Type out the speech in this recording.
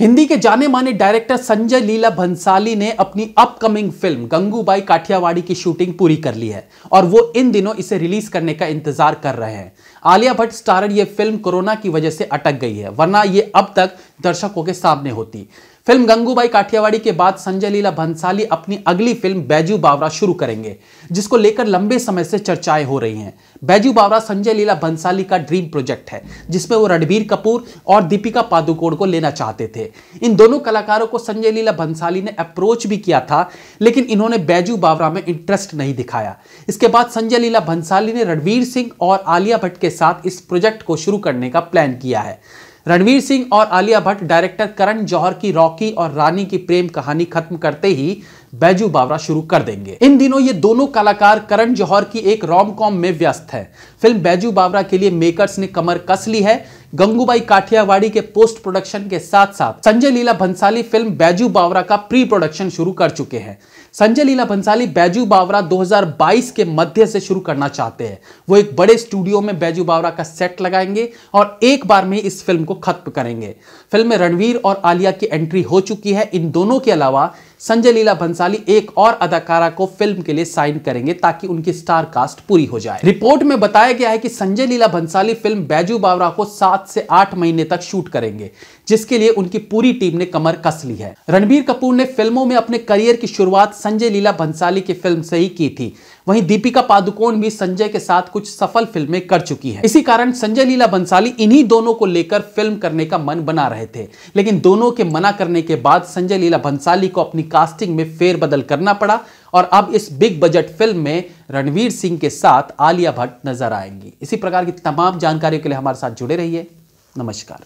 हिंदी के जाने माने डायरेक्टर संजय लीला भंसाली ने अपनी अपकमिंग फिल्म गंगूबाई काठियावाड़ी की शूटिंग पूरी कर ली है और वो इन दिनों इसे रिलीज करने का इंतजार कर रहे हैं। आलिया भट्ट स्टारर ये फिल्म कोरोना की वजह से अटक गई है, वरना ये अब तक दर्शकों के सामने होती। फिल्म गंगूबाई काठियावाड़ी के बाद संजय लीला भंसाली अपनी अगली फिल्म बैजू बावरा शुरू करेंगे, जिसको लेकर लंबे समय से चर्चाएं हो रही हैं। बैजू बावरा संजय लीला भंसाली का ड्रीम प्रोजेक्ट है, जिसमें वो रणबीर कपूर और दीपिका पादुकोण को लेना चाहते थे। इन दोनों कलाकारों को संजय लीला भंसाली ने अप्रोच भी किया था, लेकिन इन्होंने बैजू बावरा में इंटरेस्ट नहीं दिखाया। इसके बाद संजय लीला भंसाली ने रणवीर सिंह और आलिया भट्ट के साथ इस प्रोजेक्ट को शुरू करने का प्लान किया है। रणवीर सिंह और आलिया भट्ट डायरेक्टर करण जौहर की रॉकी और रानी की प्रेम कहानी खत्म करते ही बैजू बावरा शुरू कर देंगे। इन दिनों ये दोनों कलाकार करण जौहर की एक रोम कॉम में व्यस्त हैं। फिल्म बैजू बावरा के लिए मेकर्स ने कमर कस ली है। गंगूबाई काठियावाड़ी के पोस्ट प्रोडक्शन के साथ साथ संजय लीला भंसाली फिल्म बैजू बावरा का प्री प्रोडक्शन शुरू कर चुके हैं। संजय लीला भंसाली बैजू बावरा 2022 के मध्य से शुरू करना चाहते हैं। वो एक बड़े स्टूडियो में बैजू बावरा का सेट लगाएंगे और एक बार में इस फिल्म को खत्म करेंगे। फिल्म में रणवीर और आलिया की एंट्री हो चुकी है। इन दोनों के अलावा संजय लीला भंसाली एक और अदाकारा को फिल्म के लिए साइन करेंगे ताकि उनकी स्टार कास्ट पूरी हो जाए। रिपोर्ट में बताया गया है कि संजय लीला भंसाली फिल्म बैजू बावरा को 7 से 8 महीने तक शूट करेंगे, जिसके लिए उनकी पूरी टीम ने कमर कस ली है। रणबीर कपूर ने फिल्मों में अपने करियर की शुरुआत संजय लीला भंसाली की फिल्म से ही की थी। वहीं दीपिका पादुकोण भी संजय के साथ कुछ सफल फिल्में कर चुकी है। इसी कारण संजय लीला भंसाली इन्हीं दोनों को लेकर फिल्म करने का मन बना रहे थे, लेकिन दोनों के मना करने के बाद संजय लीला भंसाली को अपनी कास्टिंग में फेरबदल करना पड़ा और अब इस बिग बजट फिल्म में रणवीर सिंह के साथ आलिया भट्ट नजर आएंगी। इसी प्रकार की तमाम जानकारियों के लिए हमारे साथ जुड़े रहिए। नमस्कार।